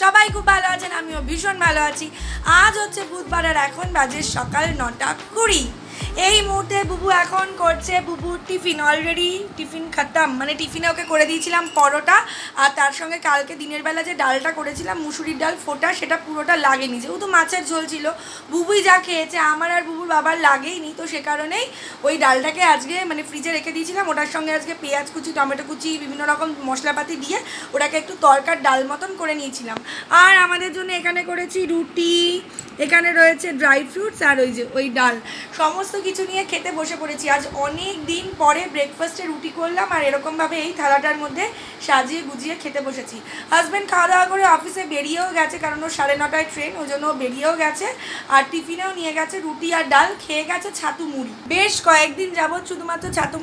सबाई खूब भालो आछेन आमिও भीषण भालो आছি। आज হচ্ছে বুধবারের এখন বাজে সকাল 9:20। এই মুহূর্তে বুবু এখন করছে বুবু টিফিন, অলরেডি টিফিন খতম, মানে টিফিনে ওকে করে দিয়েছিলাম পরোটা আর তার সঙ্গে কালকে দিনের বেলা যে ডালটা করেছিলাম মুসুরির ডাল ফোটা, সেটা পুরোটা লাগেনি, যেহেতু মাছের ঝোল ছিল বুবুই যা খেয়েছে, আমার আর বুবুর বাবার লাগেইনি, তো সে কারণেই ওই ডালটাকে আজকে মানে ফ্রিজে রেখে দিয়েছিলাম, ওটার সঙ্গে আজকে পেঁয়াজ কুচি, টমেটো কুচি, বিভিন্ন রকম মশলাপাতি দিয়ে ওটাকে একটু তরকার ডাল মতন করে নিয়েছিলাম। আর আমাদের জন্য এখানে করেছি রুটি, এখানে রয়েছে ড্রাই ফ্রুটস আর ওই যে ওই ডাল, সমস্ত কিছু নিয়ে খেতে বসে পড়েছি। আজ অনেক দিন পরে ব্রেকফাস্টে রুটি করলাম আর এরকমভাবে এই থালাটার মধ্যে সাজিয়ে গুজিয়ে খেতে বসেছি। হাজব্যান্ড খাওয়া দাওয়া করে অফিসে বেরিয়েও গেছে, কারণ ওর 9:30টায় ট্রেন, ওই জন্য বেরিয়েও গেছে। আর টিফিনেও নিয়ে গেছে রুটি আর ডাল, খেয়ে গেছে ছাতু মুড়ি। বেশ কয়েকদিন যাবৎ শুধুমাত্র ছাতু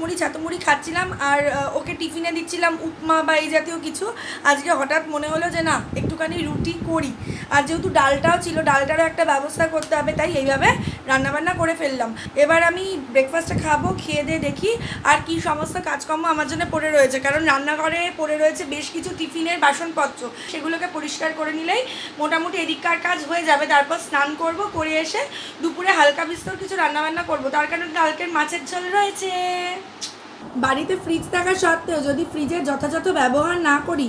মুড়ি খাচ্ছিলাম আর ওকে টিফিনে দিচ্ছিলাম উপমা বা এই জাতীয় কিছু। আজকে হঠাৎ মনে হলো যে না, একটুখানি রুটি করি, আর যেহেতু ডালটাও ছিল, ডালটারও একটা ব্যবস্থা করতে হবে, তাই এইভাবে রান্নাবান্না করে ফেললাম। এবার আমি ব্রেকফাস্টটা খাবো, খেয়ে দিয়ে দেখি আর কি সমস্ত কাজকর্ম আমার জন্য পড়ে রয়েছে, কারণ রান্নাঘরে পড়ে রয়েছে বেশ কিছু টিফিনের বাসনপত্র, সেগুলোকে পরিষ্কার করে নিলেই মোটামুটি এদিককার কাজ হয়ে যাবে। তারপর স্নান করব, করে এসে দুপুরে হালকা বিস্তর কিছু রান্নাবান্না করব, তার কারণে কালকের মাছের ঝোল রয়েছে। বাড়িতে ফ্রিজ থাকা সত্ত্বেও যদি ফ্রিজের যথাযথ ব্যবহার না করি,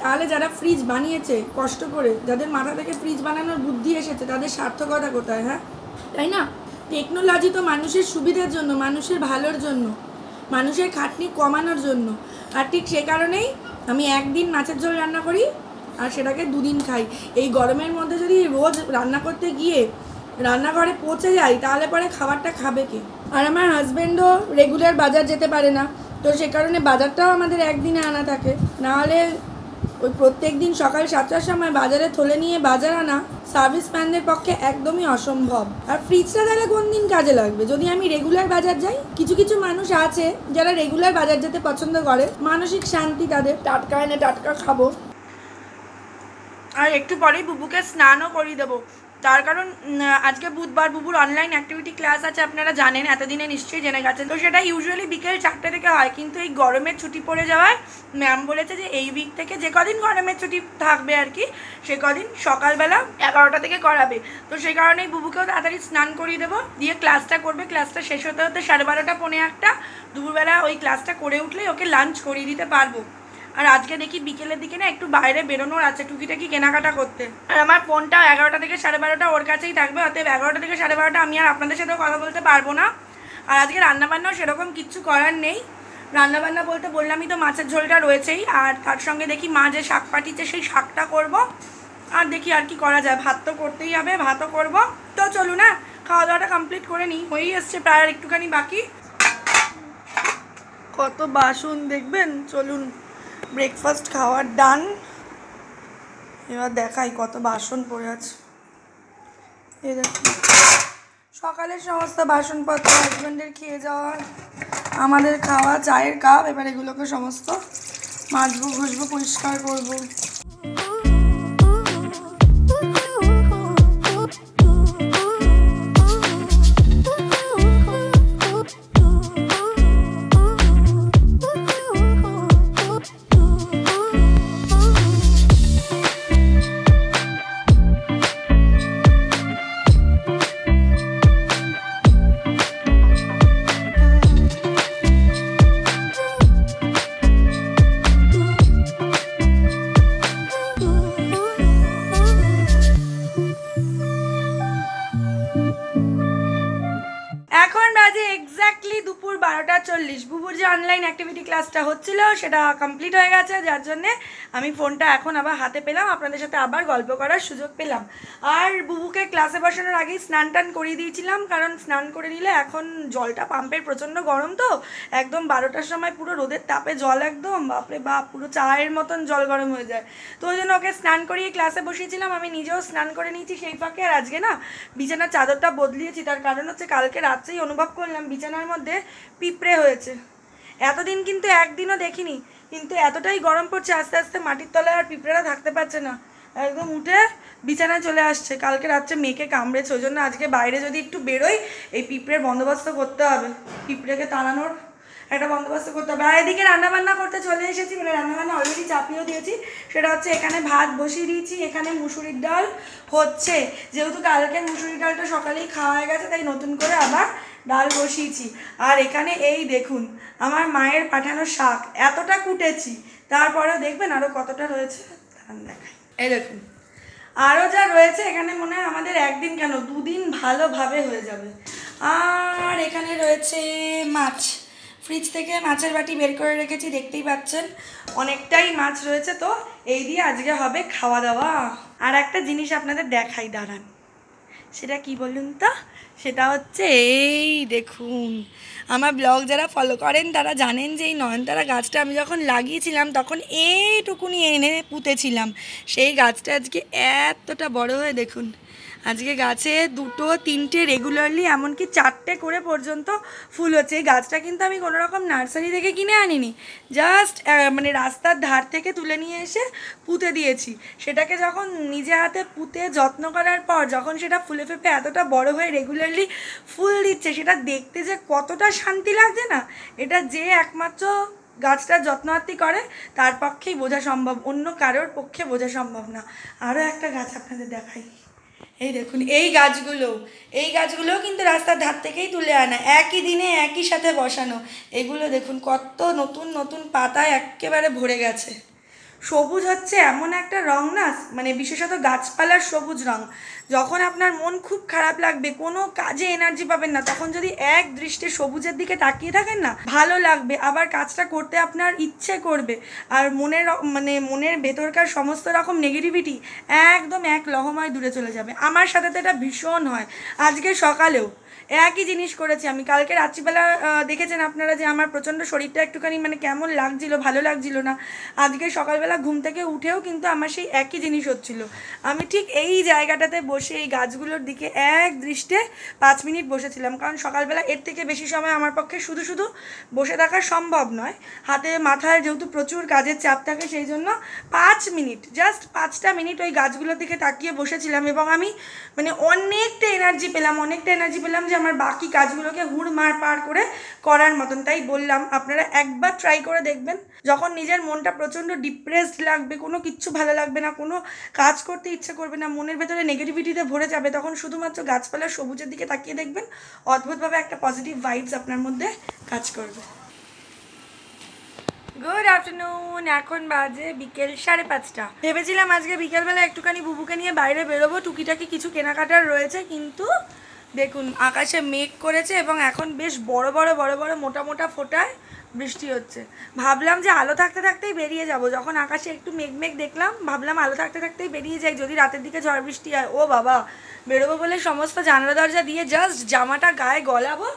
তাহলে যারা ফ্রিজ বানিয়েছে কষ্ট করে, যাদের মাথা থেকে ফ্রিজ বানানোর বুদ্ধি এসেছে, তাদের সার্থকতা কোথায়? হ্যাঁ, তাই না? টেকনোলজি তো মানুষের সুবিধার জন্য, মানুষের ভালোর জন্য, মানুষের খাটনি কমানোর জন্য, আর ঠিক সে কারণেই আমি একদিন মাছের ঝোল রান্না করি আর সেটাকে দুদিন খাই। এই গরমের মধ্যে যদি রোজ রান্না করতে গিয়ে রান্নাঘরে পচে যাই, তাহলে পরে খাবারটা খাবে কে? আর আমার হাজব্যান্ডও রেগুলার বাজার যেতে পারে না, তো সে কারণে বাজারটাও আমাদের একদিনে আনা থাকে, নাহলে ওই প্রত্যেক দিন সকাল 7টার সময় বাজারে থলে নিয়ে বাজার আনা সার্ভিস ম্যানদের পক্ষে একদমই অসম্ভব। আর ফ্রিজটা তাহলে কোন দিন কাজে লাগবে যদি আমি রেগুলার বাজার যাই? কিছু কিছু মানুষ আছে যারা রেগুলার বাজার যেতে পছন্দ করে, মানসিক শান্তি তাদের, টাটকা এনে টাটকা খাবো। আর একটু পরেই বুবুকে স্নানও করিয়ে দেবো, তার কারণ আজকে বুধবার বুবুর অনলাইন অ্যাক্টিভিটি ক্লাস আছে, আপনারা জানেন, এতদিনে নিশ্চয়ই জেনে গেছেন, তো সেটা ইউজুয়ালি বিকেল 4টে থেকে হয়, কিন্তু এই গরমের ছুটি পড়ে যাওয়ায় ম্যাম বলেছে যে এই উইক থেকে যে কদিন গরমের ছুটি থাকবে আর কি, সে কদিন সকালবেলা 11টা থেকে করাবে, তো সেই কারণেই বুবুকেও তাড়াতাড়ি স্নান করিয়ে দেবো, দিয়ে ক্লাসটা করবে। ক্লাসটা শেষ হতে হতে 12:30 পৌনে 1টা, দুপুরবেলা ওই ক্লাসটা করে উঠলেই ওকে লাঞ্চ করিয়ে দিতে পারবো। আর আজকে দেখি বিকেলের দিকে না একটু বাইরে বেরোনোর আছে, টুকিটাকি কেনাকাটা করতে, আর আমার ফোনটা 11টা থেকে 12:30 ওর কাছেই থাকবে, অতএব 11টা থেকে 12:30 আমি আর আপনাদের সাথেও কথা বলতে পারবো না। আর আজকে রান্নাবান্নাও সেরকম কিচ্ছু করার নেই, রান্নাবান্না বলতে বললামই তো, মাছের ঝোলটা রয়েছেই, আর তার সঙ্গে দেখি মা যে শাক পাঠিয়েছে সেই শাকটা করবো, আর দেখি আর কি করা যায়, ভাত তো করতেই হবে, ভাতও করবো। তো চলুন না খাওয়া দাওয়াটা কমপ্লিট করে নিই, হয়েই এসছে প্রায় আর একটুখানি বাকি। কত বাসন দেখবেন। চলুন ব্রেকফাস্ট খাওয়ার ডান, এবার দেখাই কত বাসন পড়ে আছে। এই দেখুন, সকালের সমস্ত বাসনপত্র, হাজব্যান্ডের খেয়ে যাওয়া, আমাদের খাওয়া, চায়ের কাপ, এবার এগুলোকে সমস্ত মাজবো, ঘষবো, পরিষ্কার করবো। বুবুর যে অনলাইন অ্যাক্টিভিটি ক্লাসটা হচ্ছিল সেটা কমপ্লিট হয়ে গেছে, যার জন্যে আমি ফোনটা এখন আবার হাতে পেলাম, আপনাদের সাথে আবার গল্প করার সুযোগ পেলাম। আর বুবুকে ক্লাসে বসানোর আগেই স্নান টান করিয়ে দিয়েছিলাম, কারণ স্নান করে নিলে এখন জলটা পাম্পের প্রচণ্ড গরম, তো একদম 12টার সময় পুরো রোদের তাপে জল একদম বাপরে বাপ পুরো চায়ের মতন জল গরম হয়ে যায়, তো ওই জন্য ওকে স্নান করিয়ে ক্লাসে বসিয়েছিলাম। আমি নিজেও স্নান করে নিয়েছি সেই ফাঁকে, আর আজকে না বিছানার চাদরটা বদলিয়েছি, তার কারণ হচ্ছে কালকে রাত্রেই অনুভব করলাম বিছানার মধ্যে পিঁপড়ে হয়েছে, এতদিন কিন্তু একদিনও দেখিনি, কিন্তু এতটাই গরম পড়ছে আস্তে আস্তে মাটির তলায় আর পিঁপড়েরা থাকতে পারছে না, एकदम उठे বিছানা চলে আসছে। কালকে রাতে মেয়েকে কামড়েছে, ওই জন্য আজকে বাইরে যদি একটু বেরোই এই পিঁপড়ের বন্দোবস্ত করতে হবে, পিঁপড়েকে তাড়ানোর একটা বন্দোবস্ত করতে হবে। আর এদিকে রান্নাবান্না করতে চলে এসেছি, মানে রান্নাবান্না অলরেডি চাপিয়েও দিয়েছি। সেটা হচ্ছে এখানে ভাত বসিয়ে দিয়েছি, এখানে মুসুরির ডাল হচ্ছে, যেহেতু কালকে মুসুরির ডালটা সকালেই খাওয়া হয়ে গেছে তাই নতুন করে আবার ডাল বসিয়েছি। আর এখানে এই দেখুন আমার মায়ের পাঠানো শাক, এতটা কুটেছি, তারপরেও দেখবেন আরও কতটা রয়েছে দেখাই। এই দেখুন আরও যা রয়েছে, এখানে মনে হয় আমাদের একদিন কেন দুদিন ভালোভাবে হয়ে যাবে। আর এখানে রয়েছে মাছ, ফ্রিজ থেকে মাছের বাটি বের করে রেখেছি, দেখতেই পাচ্ছেন অনেকটাই মাছ রয়েছে, তো এই দিয়ে আজকে হবে খাওয়া দাওয়া। আর একটা জিনিস আপনাদের দেখাই, দাঁড়ান, সেটা কি বলুন তো, সেটা হচ্ছে এই দেখুন আমার ব্লগ যারা ফলো করেন তারা জানেন যে এই নয়নতারা গাছটা আমি যখন লাগিয়েছিলাম তখন এইটুকুনি এনে পুঁতেছিলাম, সেই গাছটা আজকে এতটা বড় হয়ে দেখুন, আজকে গাছে দুটো তিনটে রেগুলারলি এমনকি চারটে করে পর্যন্ত ফুল হচ্ছে। এই গাছটা কিন্তু আমি কোনোরকম নার্সারি থেকে কিনে আনিনি, জাস্ট মানে রাস্তার ধার থেকে তুলে নিয়ে এসে পুঁতে দিয়েছি। সেটাকে যখন নিজে হাতে পুঁতে যত্ন করার পর যখন সেটা ফুলে ফেপে এতটা বড় হয়ে রেগুলারলি ফুল দিচ্ছে, সেটা দেখতে যে কতটা শান্তি লাগছে না, এটা যে একমাত্র গাছটার যত্নআত্তি করে তার পক্ষেই বোঝা সম্ভব, অন্য কারোর পক্ষে বোঝা সম্ভব না। আরও একটা গাছ আপনাদের দেখাই, এই দেখুন এই গাছগুলোও কিন্তু রাস্তার ধার থেকেই তুলে আনা, একই দিনে একই সাথে বসানো, এগুলো দেখুন কত নতুন নতুন পাতায় একেবারে ভরে গেছে। সবুজ হচ্ছে এমন একটা রং না, মানে বিশেষত গাছপালার সবুজ রং, যখন আপনার মন খুব খারাপ লাগবে, কোনো কাজে এনার্জি পাবেন না, তখন যদি এক দৃষ্টি সবুজের দিকে তাকিয়ে থাকেন না, ভালো লাগবে, আবার কাজটা করতে আপনার ইচ্ছে করবে, আর মনের ভেতরকার সমস্ত রকম নেগেটিভিটি একদম এক লহমায় দূরে চলে যাবে। আমার সাথে তো এটা ভীষণ হয়, আজকে সকালেও একই জিনিস করেছি আমি। কালকে রাত্রিবেলা দেখেছেন আপনারা যে আমার প্রচণ্ড শরীরটা একটুখানি মানে কেমন লাগছিল, ভালো লাগছিল না, আজকে সকালবেলা ঘুম থেকে উঠেও কিন্তু আমার সেই একই জিনিস হচ্ছিল। আমি ঠিক এই জায়গাটাতে বসে এই গাছগুলোর দিকে এক দৃষ্টে 5 মিনিট বসেছিলাম, কারণ সকালবেলা এর থেকে বেশি সময় আমার পক্ষে শুধু শুধু বসে থাকা সম্ভব নয়, হাতে মাথায় যেহেতু প্রচুর কাজের চাপ থাকে, সেই জন্য 5 মিনিট, জাস্ট 5টা মিনিট ওই গাছগুলোর দিকে তাকিয়ে বসেছিলাম, এবং আমি মানে অনেকটা এনার্জি পেলাম যে আমার বাকি কাজগুলোকে হুড়মার পার করে করার মতন। তাই বললাম আপনারা একবার ট্রাই করে দেখবেন, যখন নিজের মনটা প্রচণ্ড ডিপ্রেসড লাগবে, কোনো কিচ্ছু ভালো লাগবে না, কোনো কাজ করতে ইচ্ছে করবে না, মনের ভেতরে নেগেটিভিটিতে ভরে যাবে, তখন শুধুমাত্র গাছপালা সবুজের দিকে তাকিয়ে দেখবেন অদ্ভুতভাবে একটা পজিটিভ ভাইবস আপনার মধ্যে কাজ করবে। গুড আফটারনুন, এখন বাজে বিকেল 5:30। ভেবেছিলাম আজকে বিকেলবেলা একটুখানি বুবুকে নিয়ে বাইরে বেরোবো, টুকিটাকি কিছু কেনাকাটার রয়েছে, কিন্তু দেখুন আকাশে মেঘ করেছে এবং এখন বেশ বড় বড় মোটা ফোঁটায় বৃষ্টি হচ্ছে। ভাবলাম যে আলো থাকতে থাকতেই বেরিয়ে যাব, যখন আকাশে একটু মেঘ দেখলাম ভাবলাম আলো থাকতে থাকতেই বেরিয়ে যাই, যদি রাতের দিকে ঝড় বৃষ্টি হয়, ও বাবা, বেরোবো বলে সমস্ত জানলা দরজা দিয়ে জাস্ট জামাটা গায়ে গলাবো,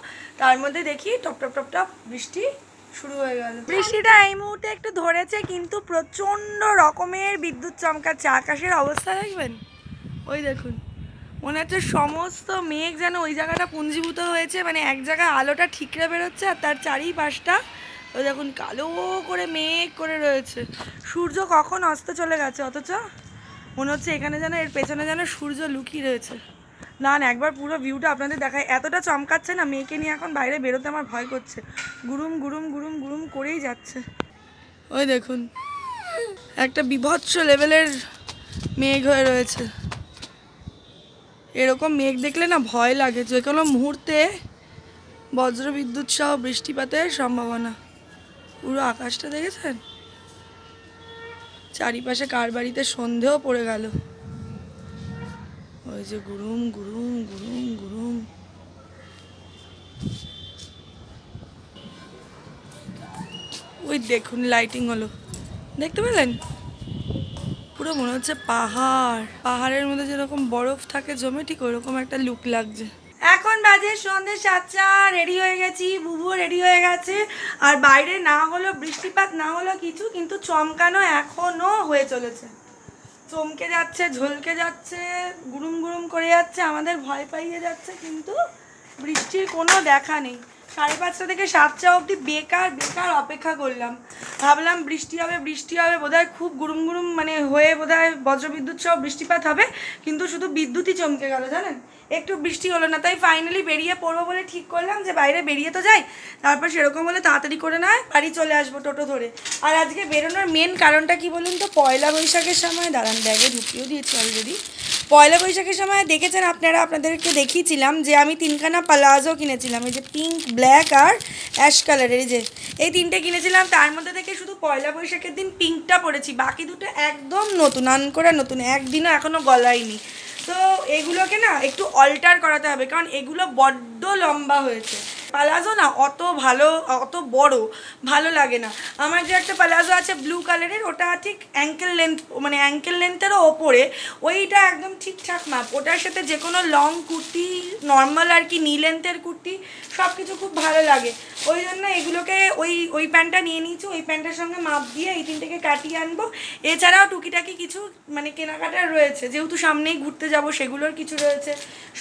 তার মধ্যে দেখি টপ টপ বৃষ্টি শুরু হয়ে গেল। বৃষ্টিটা এই মুহূর্তে একটু ধরেছে, কিন্তু প্রচণ্ড রকমের বিদ্যুৎ চমকাচ্ছে। আকাশের অবস্থা দেখবেন, ওই দেখুন মনে হচ্ছে সমস্ত মেঘ যেন ওই জায়গাটা পুঞ্জীভূত হয়েছে, মানে এক জায়গায় আলোটা ঠিকরে বেরোচ্ছে আর তার চারিপাশটা ওই দেখুন কালো করে মেঘ করে রয়েছে। সূর্য কখন অস্ত চলে গেছে, অথচ মনে হচ্ছে এখানে যেন এর পেছনে যেন সূর্য লুকিয়ে রয়েছে। না না, একবার পুরো ভিউটা আপনাদের দেখায়, এতটা চমকাচ্ছে না, মেয়েকে নিয়ে এখন বাইরে বেরোতে আমার ভয় করছে, গুরুম করেই যাচ্ছে। ওই দেখুন একটা বিভৎস লেভেলের মেঘ হয়ে রয়েছে, এরকম মেঘ দেখলে না ভয় লাগে, যে কোনো মুহূর্তে বজ্রবিদ্যুৎ সহ বৃষ্টিপাতের সম্ভাবনা। পুরো আকাশটা দেখেছেন, চারিপাশে কার বাড়িতে সন্ধেও পড়ে গেল, ওই যে গুরুম। ওই দেখুন লাইটিং হলো, দেখতে পেলেন পুরো মনে হচ্ছে পাহাড়ের মধ্যে যেরকম বরফ থাকে জমে, ঠিক ওরকম একটা লুক লাগছে। এখন বাজে সন্ধ্যে 7টা, রেডি হয়ে গেছি, বুবুও রেডি হয়ে গেছে। আর বাইরে না হলো বৃষ্টিপাত, না হলো কিছু, কিন্তু চমকানো এখনো হয়ে চলেছে, চমকে যাচ্ছে, ঝলকে যাচ্ছে, গুরুম করে যাচ্ছে, আমাদের ভয় পাইয়ে যাচ্ছে, কিন্তু বৃষ্টির কোনো দেখা নেই। 5:30 থেকে 7টা অবধি বেকার বেকার অপেক্ষা করলাম। ভাবলাম বৃষ্টি হবে বৃষ্টি হবে, বোধহয় খুব গুরুম গুরুম মানে হয়ে বোধহয় বজ্রবিদ্যুৎ সহ বৃষ্টিপাত হবে, কিন্তু শুধু বিদ্যুৎই চমকে গেল জানেন, একটু বৃষ্টি হলো না। তাই ফাইনালি বেরিয়ে পড়বো বলে ঠিক করলাম যে বাইরে বেরিয়ে তো যাই, তারপর সেরকম হলে তাড়াতাড়ি করে না বাড়ি চলে আসবো টোটো ধরে। আর আজকে বেরোনোর মেন কারণটা কি বলুন তো, পয়লা বৈশাখের সময় দাঁড়ান ব্যাগে ঢুকিয়েও দিয়েছি অলরেডি। পয়লা বৈশাখের সময় দেখেছেন আপনারা, আপনাদেরকে দেখিয়েছিলাম যে আমি 3খানা প্লাজো কিনেছিলাম, এই যে পিঙ্ক ব্ল্যাক আর অ্যাশ কালারের, যে এই 3টে কিনেছিলাম। তার মধ্যে থেকে শুধু পয়লা বৈশাখের দিন পিঙ্কটা পরেছি, বাকি দুটো একদম নতুন আনকোরা নতুন, একদিনও এখনও গলায়নি। তো এগুলোকে না একটু অল্টার করাতে হবে, কারণ এগুলো বড্ড লম্বা হয়েছে। প্লাজো না অত ভালো অত বড় ভালো লাগে না। আমার যে একটা প্লাজো আছে ব্লু কালারের, ওটা ঠিক অ্যাঙ্কেল লেন্থ মানে অ্যাঙ্কেল লেন্থেরও ওপরে, ওইটা একদম ঠিকঠাক মাপ। ওটার সাথে যে কোনো লং কুর্তি নর্মাল আর কি নি লেন্থের কুর্তি সব কিছু খুব ভালো লাগে। ওই জন্য এগুলোকে ওই প্যান্টটা নিয়ে নিয়েছি, ওই প্যান্টটার সঙ্গে মাপ দিয়ে এই 3টেকে কাটিয়ে আনবো। এছাড়াও টুকিটাকি কিছু মানে কেনাকাটার রয়েছে, যেহেতু সামনেই ঘুরতে যাব সেগুলোর কিছু রয়েছে,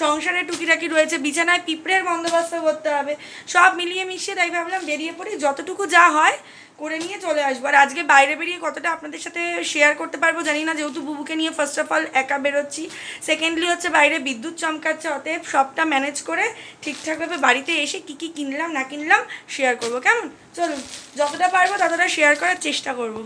সংসারে টুকিটাকি রয়েছে, বিছানায় পিঁপড়ের বন্দোবস্ত করতে হবে, সব মিলিয়ে মিশিয়ে তাই ভাবলাম বেরিয়ে পড়ি, যতটুকু যা হয় করে নিয়ে চলে আসবো। আর আজকে বাইরে বেরিয়ে কতটা আপনাদের সাথে শেয়ার করতে পারবো জানি না, যেহেতু বুবুকে নিয়ে ফার্স্ট অফ অল একা বেরোচ্ছি, সেকেন্ডলি হচ্ছে বাইরে বিদ্যুৎ চমকাচ্ছে, অতএব সবটা ম্যানেজ করে ঠিকঠাকভাবে বাড়িতে এসে কী কী কিনলাম না কিনলাম শেয়ার করবো, কেমন? চলুন যতটা পারবো ততটা শেয়ার করার চেষ্টা করবো।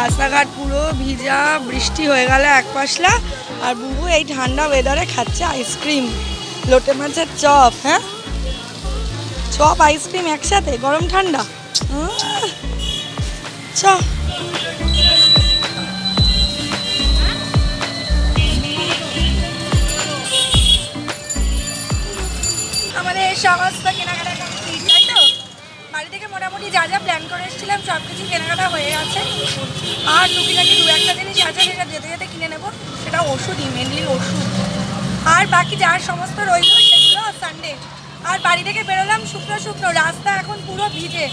রাস্তাঘাট পুরো ভিজা, বৃষ্টি হয়ে গেল এক পাশলা, আর বুবু এই ঠান্ডা ওয়েদারে খাচ্ছে আইসক্রিম, লোটে মাছের চপ। হ্যাঁ, চপ আইসক্রিম একসাথে, গরম ঠান্ডা। চ আমাদের সমস্ত কেনাকাটা তাই তো, বাড়ি থেকে মোটামুটি যা যা প্ল্যান করে এসেছিলাম সব কিছু কেনাকাটা হয়ে গেছে। আর টুকিটাকি 2-1টা জিনিস আছে যেটা যেতে যেতে কিনে নেব, সেটা ওষুধই, মেনলি ওষুধ। আর বাকি যার সমস্ত রইল সেগুলো সানডে। আর বাড়ি থেকে বেরোলাম শুকনো শুকনো, রাস্তা এখন পুরো ভিজে,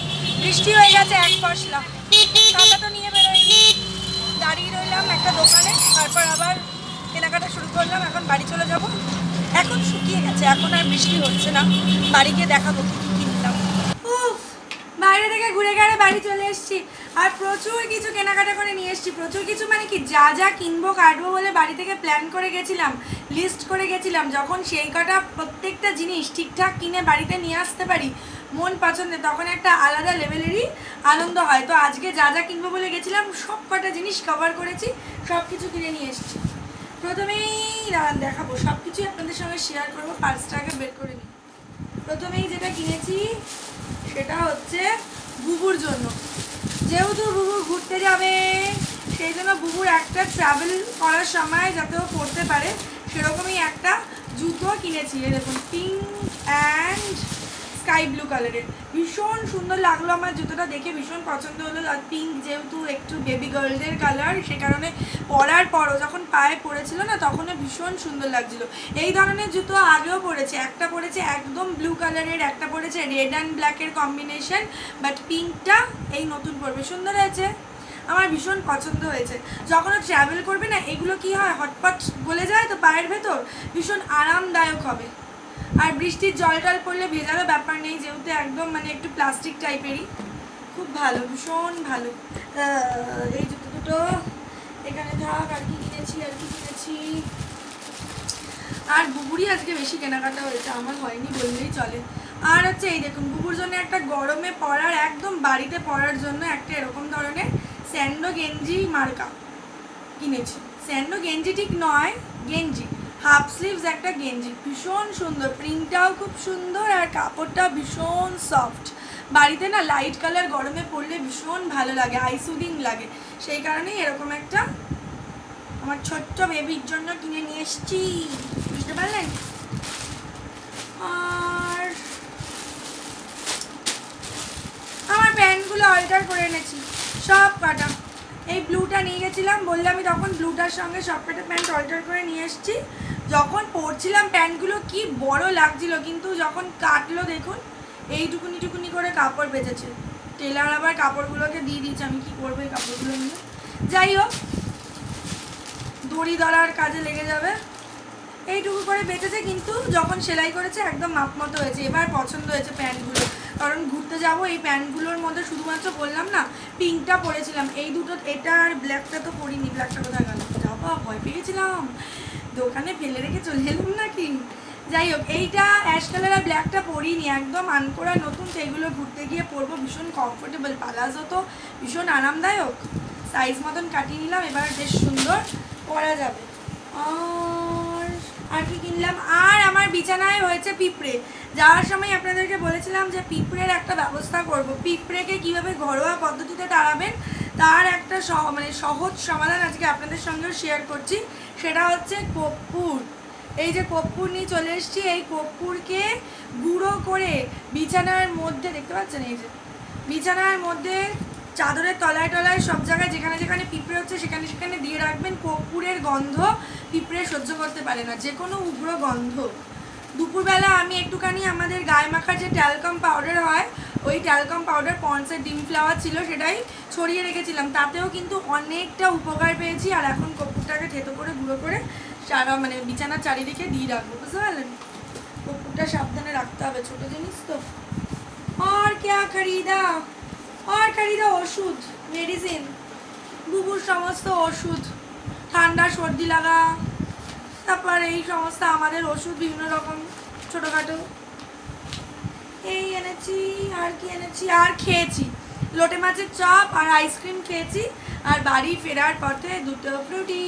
বৃষ্টি হয়ে গেছে এক পশলা। ছাতা তো নিয়ে বেরোয়নি, দাঁড়িয়ে রইলাম একটা দোকানে, তারপর আবার কেনাকাটা শুরু করলাম। এখন বাড়ি চলে যাব, এখন শুকিয়ে গেছে, এখন আর বৃষ্টি হচ্ছে না। বাড়ি গিয়ে দেখাবো কী কী কিনলাম। বাইরে থেকে ঘুরে ঘুরে বাড়ি চলে এসেছি, আর প্রচুর কিছু কেনাকাটা করে নিয়ে এসেছি। প্রচুর কিছু মানে কি, যা যা কিনবো কাটবো বলে বাড়ি থেকে প্ল্যান করে গেছিলাম, লিস্ট করে গেছিলাম, যখন সেই কটা প্রত্যেকটা জিনিস ঠিকঠাক কিনে বাড়িতে নিয়ে আসতে পারি মন পছন্দে, তখন একটা আলাদা লেভেলেরই আনন্দ হয়। তো আজকে যা যা কিনবো বলে গেছিলাম সব কটা জিনিস কভার করেছি, সব কিছু কিনে নিয়ে এসেছি। প্রথমেই দেখাবো, সব কিছুই আপনাদের সঙ্গে শেয়ার করবো, পার্সটাকে বের করে নিই। প্রথমেই যেটা কিনেছি সেটা হচ্ছে বুবুর জন্য, যেহেতু বুবু ঘুরতে যাবে সেই জন্য বুবুর একটা ট্রাভেল করার সময় যাতে ও পড়তে পারে সেরকমই একটা জুতো কিনেছি। দেখুন, পিঙ্ক অ্যান্ড স্কাই ব্লু কালারের, ভীষণ সুন্দর লাগলো আমার জুতোটা দেখে, ভীষণ পছন্দ হলো। আর পিঙ্ক যেহেতু একটু বেবি গার্লদের কালার, সে কারণে পরার পরও যখন পায়ে পড়েছিল না তখনও ভীষণ সুন্দর লাগছিলো। এই ধরনের জুতো আগেও পরেছে, একটা পরেছে একদম ব্লু কালারের, একটা পরেছে রেড অ্যান্ড ব্ল্যাকের কম্বিনেশন, বাট পিঙ্কটা এই নতুন পরবে, সুন্দর হয়েছে, আমার ভীষণ পছন্দ হয়েছে। যখনও ট্রাভেল করবে না এগুলো কি হয়, হটপট গলে যায় তো পায়ের ভেতর, ভীষণ আরামদায়ক হবে। আর বৃষ্টির জল টল পড়লে ভেজারও ব্যাপার নেই, যেহেতু একদম মানে একটু প্লাস্টিক টাইপেরই, খুব ভালো, ভীষণ ভালো। এই জুতো দুটো এখানে থাক। আর কি কিনেছি আর বুবুরই আজকে বেশি কেনাকাটা হয়েছে, আমার হয়নি বললেই চলে। আর হচ্ছে এই দেখুন, বুবুর জন্য একটা গরমে পরার, একদম বাড়িতে পরার জন্য একটা এরকম ধরনের सैंडो गेंजी मार्का किनेছি। सैंडो गेंजी ठीक नय गेंजी हाफ स्लीव्स एक गेंजी भीषण सुंदर प्रिंटটাও खूब सुंदर और कपड़ा भीषण सफ्ट बाड़ीते ना लाइट कलर गरमे पड़ले भीषण भालो लागे हाई सूदिंग लागे सेई कारणे एरकम एकटा आमार छोट्ट बेबिर जन्य किने निये एसेछि बुझते पारलेन। और आमार पैंटगुलो अल्टार करे नेछि सब काटा ये ब्लूटा नहीं गेছিলাম बोललामই তখন ব্লুটার संगे सबकटा पैंट अल्टार करे निये एसेछि যখন পরছিলাম প্যান্টগুলো কি বড় লাগছিল কিন্তু যখন কাটলো দেখুন এইটুকুনি টুকুনি করে কাপড় বেঁচেছে টেলার আবার কাপড়গুলোকে দিয়ে দিয়েছে আমি কি করব এই কাপড়গুলো নিয়ে যাই হোক দড়ি দড়ার কাজে লেগে যাবে এইটুকু করে বেঁচেছে কিন্তু যখন সেলাই করেছে একদম মাপমতো হয়েছে এবার পছন্দ হয়েছে প্যান্টগুলো কারণ ঘুরতে যাব এই প্যান্টগুলোর মধ্যে শুধুমাত্র বললাম না পিঙ্কটা পরেছিলাম এই দুটো এটা আর ব্ল্যাকটা তো পরিনি ব্ল্যাকটা কোথায় গেল বাবা ভয় পেয়েছিলাম দোকানে ফেলে রেখে চলে এলাম নাকি যাই হোক এইটা অ্যাশ কালার আর ব্ল্যাকটা পরিনি একদম আনকোরা নতুন সেইগুলো ঘুরতে গিয়ে পরবো ভীষণ কমফোর্টেবল পালাজো তো ভীষণ আরামদায়ক সাইজ মতন কাটিয়ে নিলাম এবার বেশ সুন্দর পরা যাবে। আর কি কিনলাম আর আমার বিছানায় হয়েছে পিঁপড়ে যাওয়ার সময় আপনাদেরকে বলেছিলাম যে পিঁপড়ের একটা ব্যবস্থা করব পিঁপড়েকে কীভাবে ঘরোয়া পদ্ধতিতে তাড়াবেন তার একটা মানে সহজ সমাধান আজকে আপনাদের সঙ্গেও শেয়ার করছি সেটা হচ্ছে কর্পূর এই যে কর্পূর নিয়ে চলে এসেছি এই কর্পূরকে গুঁড়ো করে বিছানার মধ্যে দেখতে পাচ্ছেন এই যে বিছানার মধ্যে চাদরের তলায় টলায় সব জায়গায় যেখানে যেখানে পিঁপড়ে হচ্ছে সেখানে সেখানে দিয়ে রাখবেন কর্পূরের গন্ধ পিঁপড়ে সহ্য করতে পারে না যে কোনো উগ্র গন্ধ। দুপুরবেলা আমি একটুখানি আমাদের গায়ে মাখার যে ট্যালকাম পাউডার হয় ওই ট্যালকাম পাউডার পন্ডসের ডিম ফ্লাওয়ার ছিল সেটাই ছড়িয়ে রেখেছিলাম তাতেও কিন্তু অনেকটা উপকার পেয়েছি আর এখন কর্পূরটাকে থেতো করে গুঁড়ো করে সারা মানে বিছানার চারিদিকে দিয়ে রাখবো বুঝতে পারলেন কর্পূরটা সাবধানে রাখতে হবে ছোটো জিনিস তো। আর ক্যা খরিদা और खरीदा ओषुध मेडिसिन बुबुर समस्त ओषुध ठंडा सर्दी लागा तारपर एई समस्त आमादेर ओषुध विभिन्न रकम छोटोखाटो एई एनेछि आर कि एनेछि आर खेयेछि लोटे माछेर चप और आइसक्रीम खेयेछि और बाड़ी फेरार पथे दुटो फ्रुटी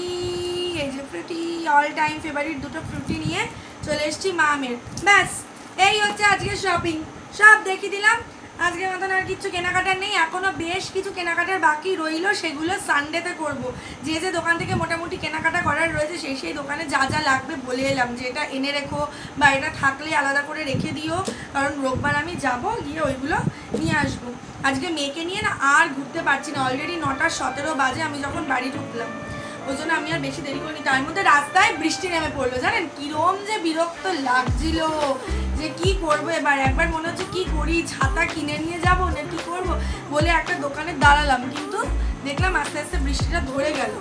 एई जे फ्रुटी अल टाइम फेभारिट दुटो फ्रुटी निये चले एसेछि मामेर बस एई होच्छे आजके शपिंग सब देखिये दिलाम আজকের মতন আর কিছু কেনাকাটার নেই এখনও বেশ কিছু কেনাকাটার বাকি রইল সেগুলো সানডেতে করব যে যে দোকান থেকে মোটামুটি কেনাকাটা করার রয়েছে সেই সেই দোকানে যা যা লাগবে বলে এলাম যে এটা এনে রেখো বা এটা থাকলে আলাদা করে রেখে দিও কারণ রোববার আমি যাব গিয়ে ওইগুলো নিয়ে আসবো আজকে মেয়েকে নিয়ে না আর ঘুরতে পারছি না অলরেডি 9:17 বাজে আমি যখন বাড়ি ঢুকলাম ওই জন্য আমি আর বেশি দেরি করিনি তার মধ্যে রাস্তায় বৃষ্টি নেমে পড়লো জানেন কীরকম যে বিরক্ত লাগছিল যে কি করবো এবার একবার মনে হচ্ছে কি করি ছাতা কিনে নিয়ে যাবো না কি করবো বলে একটা দোকানে দাঁড়ালাম কিন্তু দেখলাম আস্তে আস্তে বৃষ্টিটা ধরে গেল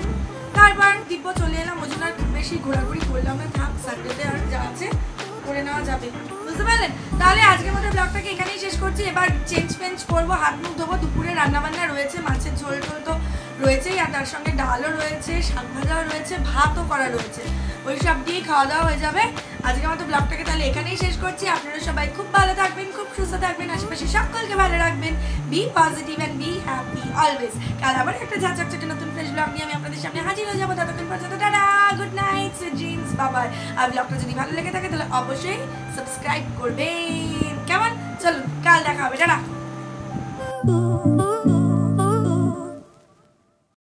তারপর দিব্য চলে এলাম ওই জন্য আর খুব বেশি ঘোরাঘুরি করলাম না থাক সানডেতে আর যা আছে করে নেওয়া যাবে বুঝতে পারলেন। তাহলে আজকের মতো ব্লগটাকে এখানেই শেষ করছি এবার চেঞ্জ ফেঞ্জ করবো হাত মুখ ধোবো দুপুরে রান্নাবান্না রয়েছে মাছের ঝোল টোল তো রয়েছেই আর তার সঙ্গে ডালও রয়েছে শাক ভাজাও রয়েছে ভাতও করা রয়েছে ওই সব দিয়েই খাওয়া দাওয়া হয়ে যাবে আজকের মতো ব্লগটাকে তাহলে এখানেই শেষ করছি আপনারা সবাই খুব ভালো থাকবেন খুব সুস্থ থাকবেন আশেপাশে সকলকে ভালো রাখবেন be positive and be happy always কাল আবার একটা ঝাঁচকচকে নতুন ফ্রেশ ব্লগ নিয়ে আমি আপনাদের সামনে হাজির হয়ে যাবো ততক্ষণ পর্যন্ত tata good night sweet dreams bye bye. আর ব্লগটা যদি ভালো লেগে থাকে তাহলে অবশ্যই সাবস্ক্রাইব করবেন কেমন চলুন কাল দেখা হবে টাটা।